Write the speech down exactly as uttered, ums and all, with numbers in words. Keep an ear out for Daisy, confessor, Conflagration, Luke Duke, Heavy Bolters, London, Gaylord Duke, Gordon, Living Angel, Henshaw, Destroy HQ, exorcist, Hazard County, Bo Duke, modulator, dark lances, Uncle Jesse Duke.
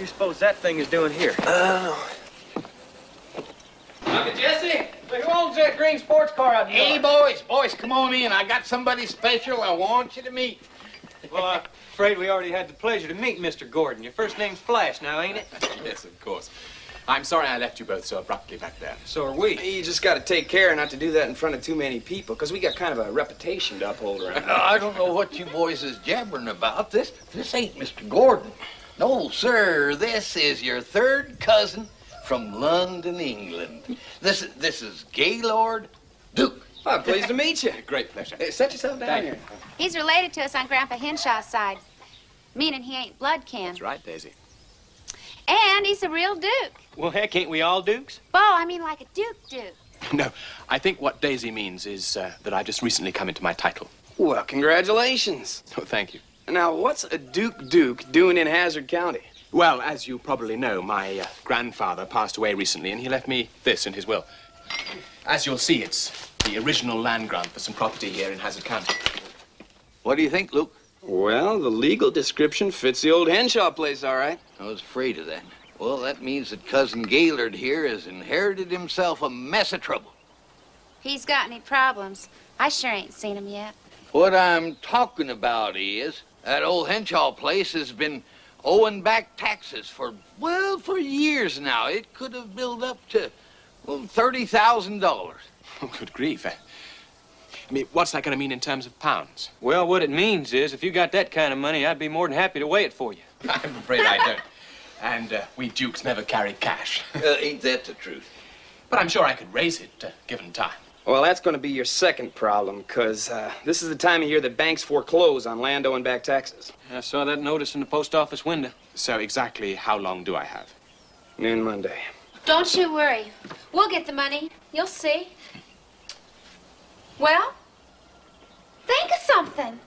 do you suppose that thing is doing here? Oh. Uncle Jesse? Who owns that green sports car out here? Hey, boys, boys, come on in. I got somebody special I want you to meet. Well, I'm afraid we already had the pleasure to meet Mister Gordon. Your first name's Flash now, ain't it? Yes, of course. I'm sorry I left you both so abruptly back there. So are we. You just got to take care not to do that in front of too many people, because we got kind of a reputation to uphold around here. I don't know what you boys is jabbering about. This, this ain't Mister Gordon. No, sir, this is your third cousin from London, England. This, this is Gaylord Duke. Oh, I'm pleased to meet you. Great pleasure. Hey, set yourself down Thank here. You. He's related to us on Grandpa Henshaw's side, meaning he ain't blood kin. That's right, Daisy. And he's a real duke. Well, heck, ain't we all dukes? Bo, I mean like a duke duke. No, I think what Daisy means is uh, that I've just recently come into my title. Well, congratulations. Oh, thank you. Now, what's a duke duke doing in Hazard County? Well, as you probably know, my uh, grandfather passed away recently, and he left me this in his will. As you'll see, it's the original land grant for some property here in Hazard County. What do you think, Luke? Well, the legal description fits the old Henshaw place, all right. I was afraid of that. Well, that means that Cousin Gaylord here has inherited himself a mess of trouble. He's got any problems. I sure ain't seen him yet. What I'm talking about is that old Henshaw place has been owing back taxes for, well, for years now. It could have built up to, well, thirty thousand dollars. Oh, good grief. I... I mean, what's that going to mean in terms of pounds? Well, what it means is, if you got that kind of money, I'd be more than happy to weigh it for you. I'm afraid I don't. And uh, we dukes never carry cash. uh, ain't that the truth? But I'm sure I could raise it, uh, given time. Well, that's going to be your second problem, because uh, this is the time of year that banks foreclose on land owing back taxes. I saw that notice in the post office window. So exactly how long do I have? Noon Monday. Don't you worry. We'll get the money. You'll see. Well? Think of something.